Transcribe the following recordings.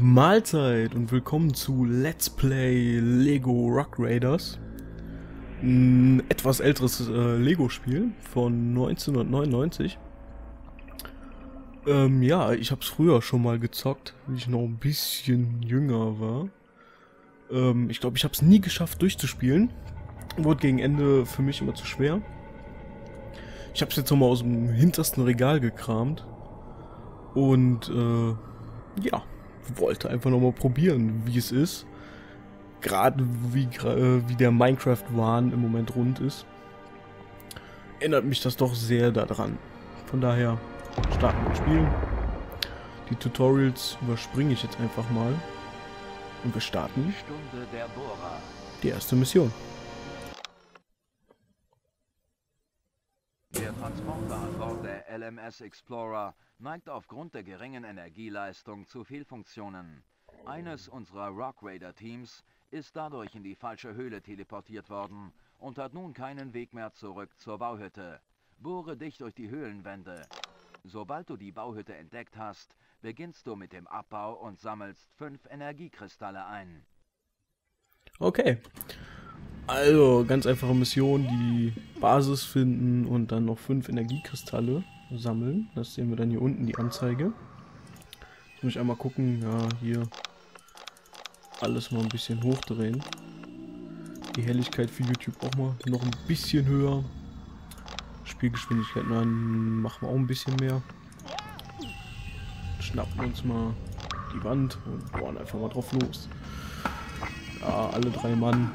Mahlzeit und willkommen zu Let's Play Lego Rock Raiders. Ein etwas älteres Lego-Spiel von 1999. Ja, ich habe es früher schon mal gezockt, wie ich noch ein bisschen jünger war. Ich glaube, ich habe es nie geschafft durchzuspielen. Wurde gegen Ende für mich immer zu schwer. Ich habe es jetzt nochmal aus dem hintersten Regal gekramt. Und ja, wollte einfach nochmal probieren, wie es ist. Gerade wie der Minecraft-Wahn im Moment rund ist, erinnert mich das doch sehr daran. Von daher starten wir das Spiel. Die Tutorials überspringe ich jetzt einfach mal. Und wir starten die erste Mission. Der Transporter an Bord der LMS Explorer neigt aufgrund der geringen Energieleistung zu Fehlfunktionen. Eines unserer Rock Raider Teams ist dadurch in die falsche Höhle teleportiert worden und hat nun keinen Weg mehr zurück zur Bauhütte. Bohre dich durch die Höhlenwände. Sobald du die Bauhütte entdeckt hast, beginnst du mit dem Abbau und sammelst 5 Energiekristalle ein. Okay. Also, ganz einfache Mission, die Basis finden und dann noch 5 Energiekristalle sammeln. Das sehen wir dann hier unten, die Anzeige. Ich muss einmal gucken, ja, hier alles mal ein bisschen hochdrehen. Die Helligkeit für YouTube auch mal noch ein bisschen höher. Spielgeschwindigkeit, nein, machen wir auch ein bisschen mehr. Schnappen uns mal die Wand und bohren einfach mal drauf los. Ja, alle 3 Mann.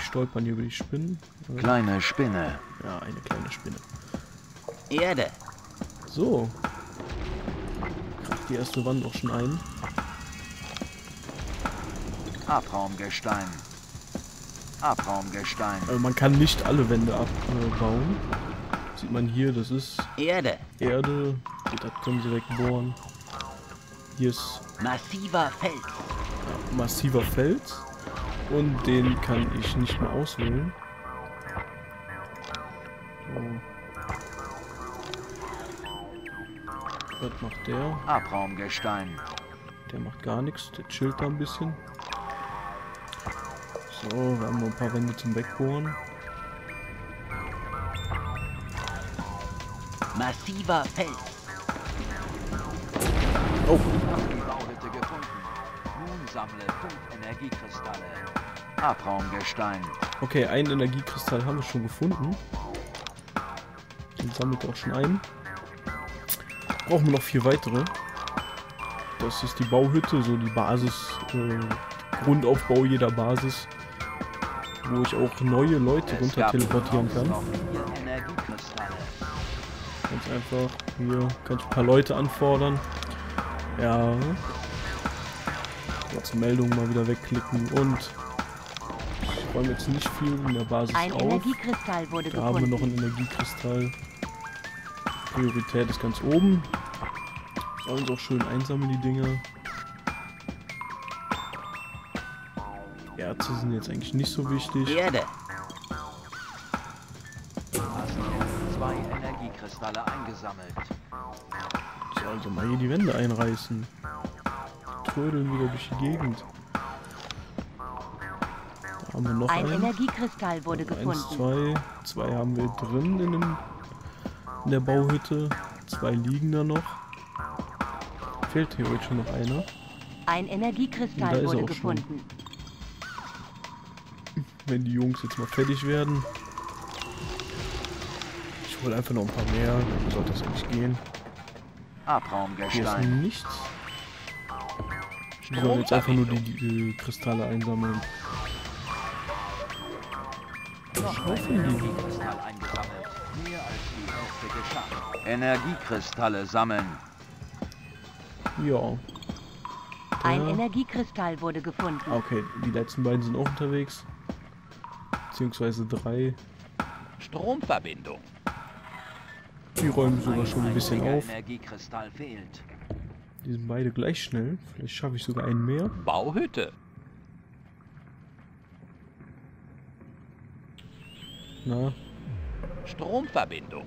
Stolpern hier über die Spinnen. Kleine Spinne. Ja, eine kleine Spinne. Erde. So. Kracht die erste Wand auch schon ein. Abraumgestein. Abraumgestein. Also man kann nicht alle Wände abbauen. Sieht man hier, das ist Erde. Erde. Das können sie wegbohren. Hier ist massiver Fels. Ja, massiver Fels. Und den kann ich nicht mehr auswählen. So. Was macht der? Abraumgestein. Der macht gar nichts, der chillt da ein bisschen. So, wir haben noch ein paar Wände zum Wegbohren. Massiver Fels. Oh. Sammle 5 Energiekristalle. Abraumgestein. Okay, einen Energiekristall haben wir schon gefunden. Den sammelt auch schon ein. Brauchen wir noch 4 weitere. Das ist die Bauhütte, so die Basis, Grundaufbau jeder Basis, wo ich auch neue Leute runter teleportieren kann. Ganz einfach, hier kann ich ein paar Leute anfordern. Ja. Meldung mal wieder wegklicken und ich räume jetzt nicht viel in der Basis auf. Energiekristall wurde gefunden. Da haben wir noch einen Energiekristall. Priorität ist ganz oben. Sollen auch schön einsammeln, die Dinger. Erze sind jetzt eigentlich nicht so wichtig. Erde. Hast jetzt 2 Energiekristalle eingesammelt. So, also mal hier die Wände einreißen. Wieder durch die Gegend. Da haben wir noch einen. Ein Energiekristall wurde gefunden. 2 haben wir drin in der Bauhütte. 2 liegen da noch. Fehlt theoretisch noch einer. Ein Energiekristall wurde gefunden. Wenn die Jungs jetzt mal fertig werden. Ich hole einfach noch ein paar mehr. Dann sollte das eigentlich gehen. Hier ist nichts. Wir sollen jetzt einfach nur die Kristalle einsammeln. Energiekristalle sammeln. Ja. Ein Energiekristall wurde gefunden. Okay, die letzten beiden sind auch unterwegs. Beziehungsweise 3. Stromverbindung. Die räumen sogar schon ein bisschen auf. Energiekristall fehlt. Die sind beide gleich schnell. Vielleicht schaffe ich sogar einen mehr. Bauhütte. Na. Stromverbindung.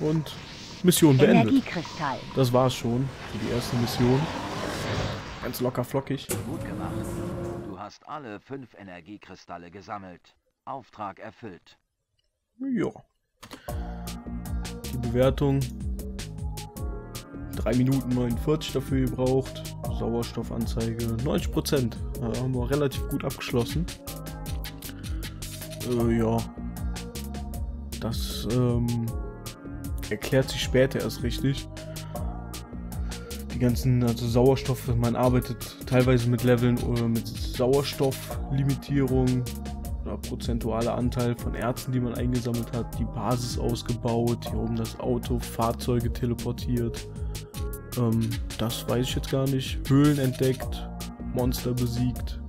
Und Mission beendet. Energiekristall. Das war's schon für die erste Mission. Ganz locker flockig. Gut gemacht. Du hast alle 5 Energiekristalle gesammelt. Auftrag erfüllt. Ja. Die Bewertung. 3 Minuten 49 dafür gebraucht. Sauerstoffanzeige 90%. Haben wir relativ gut abgeschlossen. Ja. Das erklärt sich später erst richtig. Die ganzen, also Sauerstoff, man arbeitet teilweise mit Leveln oder mit Sauerstofflimitierung oder prozentualer Anteil von Erzen, die man eingesammelt hat, die Basis ausgebaut, hier oben das Auto, Fahrzeuge teleportiert. Das weiß ich jetzt gar nicht. Höhlen entdeckt, Monster besiegt,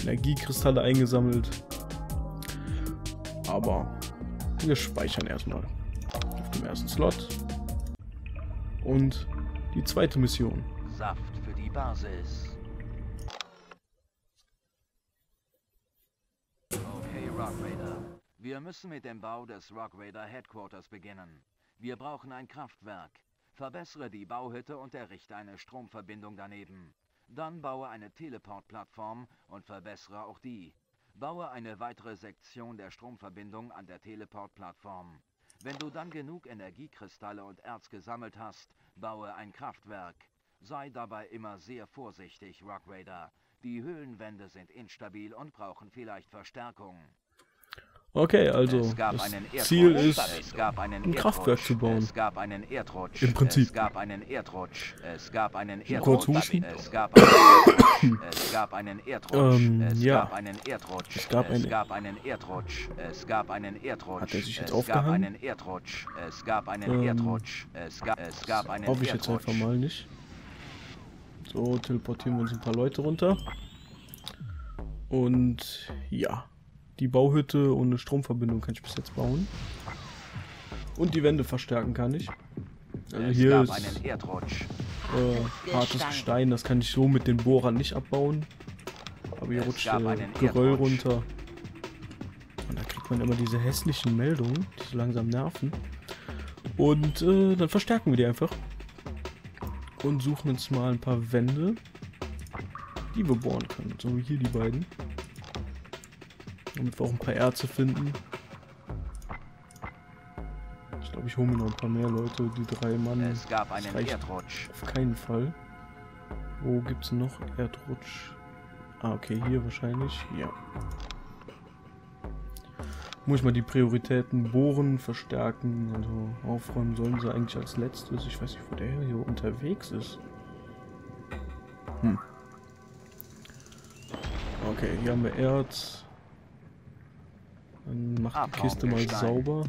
Energiekristalle eingesammelt. Aber wir speichern erstmal auf dem ersten Slot. Und die zweite Mission. Saft für die Basis. Okay, Rock Raider. Wir müssen mit dem Bau des Rock Raider Headquarters beginnen. Wir brauchen ein Kraftwerk. Verbessere die Bauhütte und errichte eine Stromverbindung daneben. Dann baue eine Teleportplattform und verbessere auch die. Baue eine weitere Sektion der Stromverbindung an der Teleportplattform. Wenn du dann genug Energiekristalle und Erz gesammelt hast, baue ein Kraftwerk. Sei dabei immer sehr vorsichtig, Rock Raider. Die Höhlenwände sind instabil und brauchen vielleicht Verstärkung. Okay, also das Ziel ist, ein Kraftwerk zu bauen. Im Prinzip. Es gab einen Erdrutsch. Es gab einen Erdrutsch. Es gab einen Erdrutsch. Ja. Es gab einen Erdrutsch. Es gab einen Erdrutsch. Hat er sich jetzt aufgehangen? Es gab einen Erdrutsch. Das hoffe ich jetzt einfach mal nicht. So, teleportieren wir uns ein paar Leute runter. Und ja. Die Bauhütte ohne Stromverbindung kann ich bis jetzt bauen. Und die Wände verstärken kann ich. Also hier ist hartes Gestein, das kann ich so mit den Bohrern nicht abbauen. Aber hier rutscht Geröll runter. Und da kriegt man immer diese hässlichen Meldungen, die so langsam nerven. Und dann verstärken wir die einfach. Und suchen uns mal ein paar Wände, die wir bohren können. So wie hier die beiden. Damit wir auch ein paar Erze finden. Ich glaube, ich hole mir noch ein paar mehr Leute, die 3 Mann. Es gab einen Erdrutsch. Auf keinen Fall. Wo gibt es noch Erdrutsch? Ah, okay, hier wahrscheinlich. Ja. Muss ich mal die Prioritäten bohren, verstärken. Also aufräumen sollen sie eigentlich als letztes. Ich weiß nicht, wo der hier unterwegs ist. Hm. Okay, hier haben wir Erz. Dann macht die Kiste mal sauber.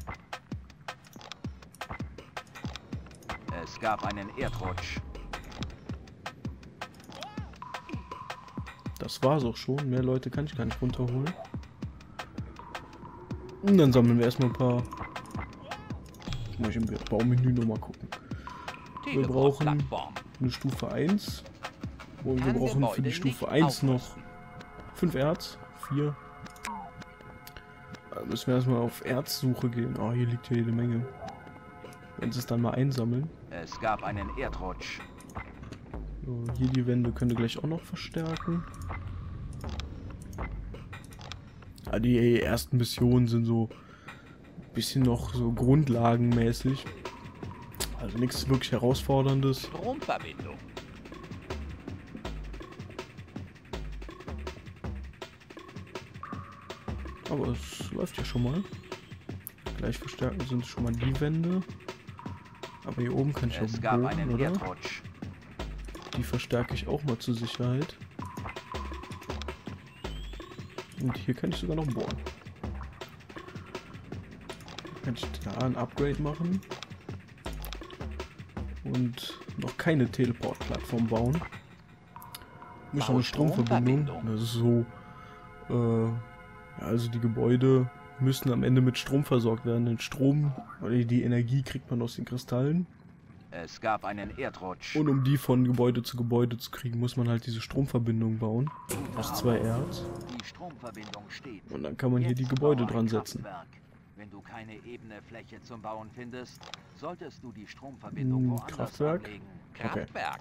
Es gab einen Erdrutsch. Das war's auch schon. Mehr Leute kann ich gar nicht runterholen. Und dann sammeln wir erstmal ein paar. Muss ich im Baumenü nochmal gucken. Wir brauchen eine Stufe 1. Und wir brauchen für die Stufe 1 noch 5 Erz. 4. Müssen wir erstmal auf Erzsuche gehen. Oh, hier liegt ja jede Menge. Wenn sie es dann mal einsammeln. Es gab einen Erdrutsch. So, hier die Wände könnt ihr gleich auch noch verstärken. Ja, die ersten Missionen sind so ein bisschen noch so grundlagenmäßig. Also nichts wirklich Herausforderndes. Stromverbindung. Aber es läuft ja schon mal. Gleich verstärken sind schon mal die Wände. Aber hier oben kann ich auch bohren, oder? Die verstärke ich auch mal zur Sicherheit. Und hier kann ich sogar noch bohren. Kann ich da ein Upgrade machen. Und noch keine Teleportplattform bauen. Muss noch eine Stromverbindung. Das ist so... Also die Gebäude müssen am Ende mit Strom versorgt werden. Den Strom, weil die Energie kriegt man aus den Kristallen. Es gab einen Erdrutsch. Und um die von Gebäude zu kriegen, muss man halt diese Stromverbindung bauen. Aus 2 Erz. Die Stromverbindung steht. Und dann kann man hier die Gebäude dran setzen. Wenn du keine ebene Fläche zum Bauen findest, solltest du die Stromverbindung woanders anlegen. Kraftwerk.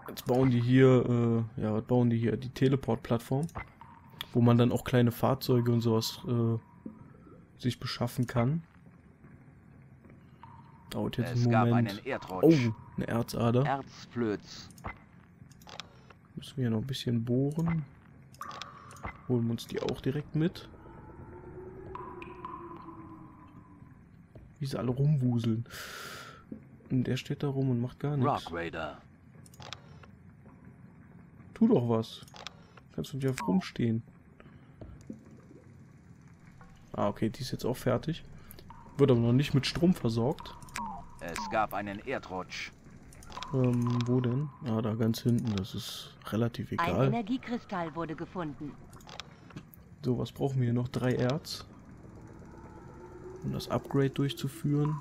Okay. Jetzt bauen die hier, ja, was bauen die hier? Die Teleport-Plattform, wo man dann auch kleine Fahrzeuge und sowas sich beschaffen kann. Dauert jetzt einen Moment. Oh, eine Erzader. Erzflöz. Müssen wir hier noch ein bisschen bohren. Holen wir uns die auch direkt mit. Wie sie alle rumwuseln. Und der steht da rum und macht gar nichts. Rock Raider. Tu doch was. Kannst du nicht auf rumstehen. Ah, okay, die ist jetzt auch fertig. Wird aber noch nicht mit Strom versorgt. Es gab einen Erdrutsch. Wo denn? Ah, da ganz hinten. Das ist relativ egal. Ein Energiekristall wurde gefunden. So, was brauchen wir hier noch? 3 Erz. Um das Upgrade durchzuführen.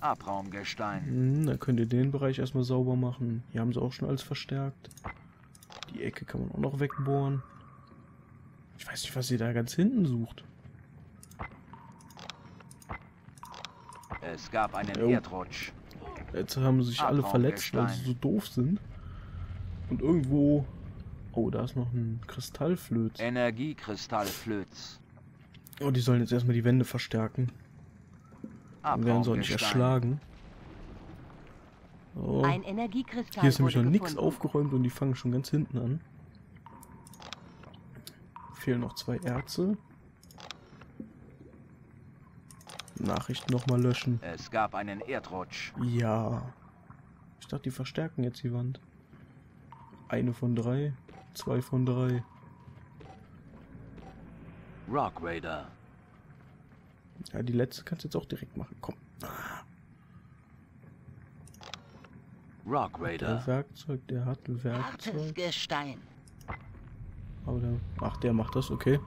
Abraumgestein. Dann könnt ihr den Bereich erstmal sauber machen. Hier haben sie auch schon alles verstärkt. Die Ecke kann man auch noch wegbohren. Ich weiß nicht, was ihr da ganz hinten sucht. Es gab einen Erdrutsch. Jetzt haben sich alle verletzt, weil sie so doof sind. Und irgendwo... Oh, da ist noch ein Kristallflöz. Energiekristallflöz. Oh, die sollen jetzt erstmal die Wände verstärken. Dann werden sie auch nicht erschlagen. Oh. Ein Energiekristall. Hier ist nämlich noch nichts aufgeräumt und die fangen schon ganz hinten an. Fehlen noch 2 Erze. Nachrichten nochmal löschen. Es gab einen Erdrutsch. Ja. Ich dachte, die verstärken jetzt die Wand. 1 von 3. 2 von 3. Rock Raider. Ja, die letzte kannst du jetzt auch direkt machen. Komm. Rock Raider. Der Werkzeug, der hat ein Werkzeug. Hartes Gestein. Aber der, ach, der macht das, okay.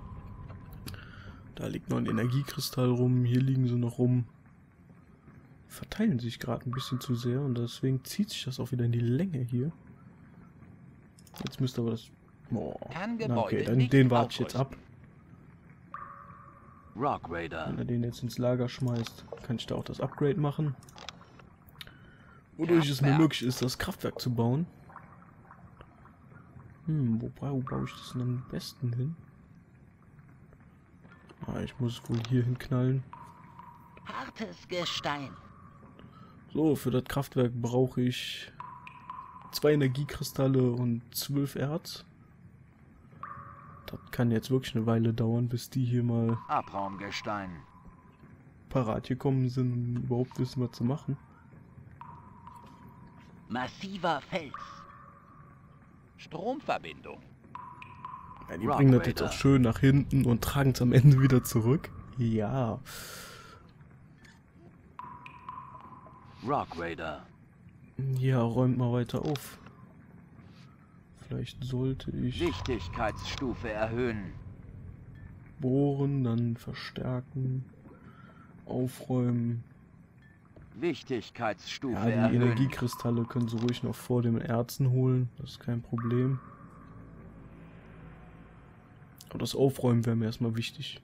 Da liegt noch ein Energiekristall rum, hier liegen sie noch rum. Verteilen sich gerade ein bisschen zu sehr und deswegen zieht sich das auch wieder in die Länge hier. Jetzt müsste aber das... Oh. Na, okay, dann den warte ich jetzt ab. Rock Raider. Wenn er den jetzt ins Lager schmeißt, kann ich da auch das Upgrade machen. Wodurch es mir möglich ist, das Kraftwerk zu bauen. Hm, wo baue ich das denn am besten hin? Ah, ich muss wohl hier hinknallen. Hartes Gestein. So, für das Kraftwerk brauche ich 2 Energiekristalle und 12 Erz. Das kann jetzt wirklich eine Weile dauern, bis die hier mal Abraumgestein parat gekommen sind und überhaupt wissen, was zu machen. Massiver Fels. Stromverbindung. Ja, die bringen das jetzt auch schön nach hinten und tragen es am Ende wieder zurück. Ja. Rock Raider. Ja, räumt mal weiter auf. Vielleicht sollte ich... Wichtigkeitsstufe erhöhen. Bohren, dann verstärken. Aufräumen. Wichtigkeitsstufe erhöhen. Die Energiekristalle können Sie ruhig noch vor dem Erzen holen. Das ist kein Problem. Aber das Aufräumen wäre mir erstmal wichtig.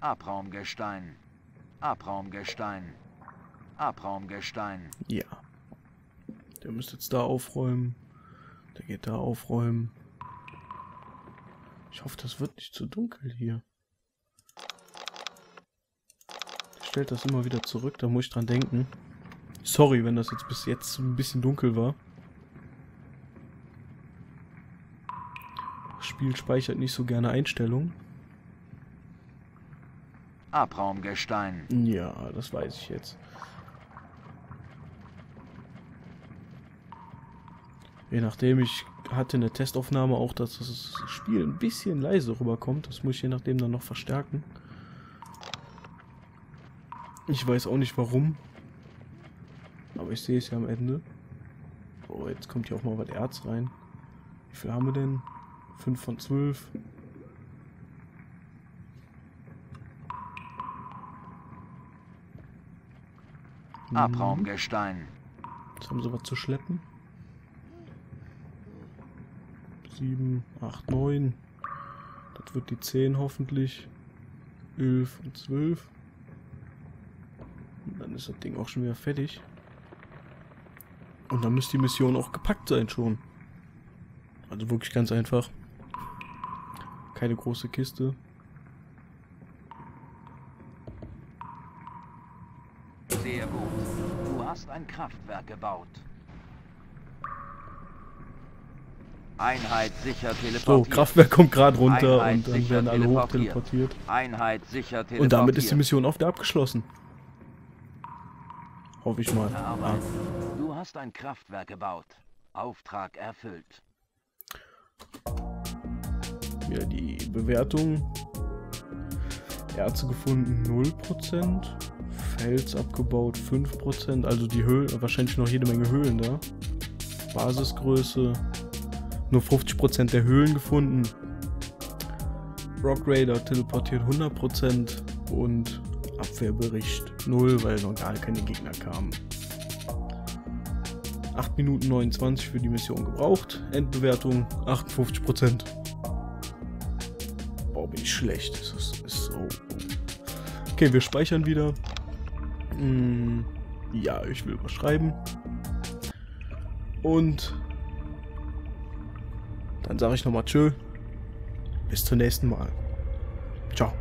Abraumgestein. Abraumgestein. Abraumgestein. Ja. Der müsste jetzt da aufräumen. Der geht da aufräumen. Ich hoffe, das wird nicht zu dunkel hier. Der stellt das immer wieder zurück, da muss ich dran denken. Sorry, wenn das jetzt bis jetzt ein bisschen dunkel war. Spiel speichert nicht so gerne Einstellungen. Abraumgestein. Ja, das weiß ich jetzt. Je nachdem, ich hatte eine Testaufnahme auch, dass das Spiel ein bisschen leise rüberkommt. Das muss ich je nachdem dann noch verstärken. Ich weiß auch nicht warum. Aber ich sehe es ja am Ende. Oh, jetzt kommt hier auch mal was Erz rein. Wie viel haben wir denn? 5 von 12. Abraumgestein. Jetzt haben sie was zu schleppen. 7, 8, 9. Das wird die 10 hoffentlich. 11 und 12. Und dann ist das Ding auch schon wieder fertig. Und dann müsste die Mission auch gepackt sein schon. Also wirklich ganz einfach. Keine große Kiste. Sehr gut. Du hast ein Kraftwerk gebaut. Einheit sicher teleportiert. So, Kraftwerk kommt gerade runter und dann werden alle hoch teleportiert. Einheit sicher teleportiert. Und damit ist die Mission auch wieder abgeschlossen. Hoffe ich mal. Ah. Du hast ein Kraftwerk gebaut. Auftrag erfüllt. Wieder die Bewertung. Erze gefunden 0%. Fels abgebaut 5%. Also die Höhlen, wahrscheinlich noch jede Menge Höhlen da. Basisgröße. Nur 50% der Höhlen gefunden. Rock Raider teleportiert 100% und Abwehrbericht 0, weil noch gar keine Gegner kamen. 8 Minuten 29 für die Mission gebraucht. Endbewertung 58%. Boah, bin ich schlecht. Das ist so. Okay, wir speichern wieder. Ja, ich will überschreiben. Und dann sage ich nochmal tschö. Bis zum nächsten Mal. Ciao.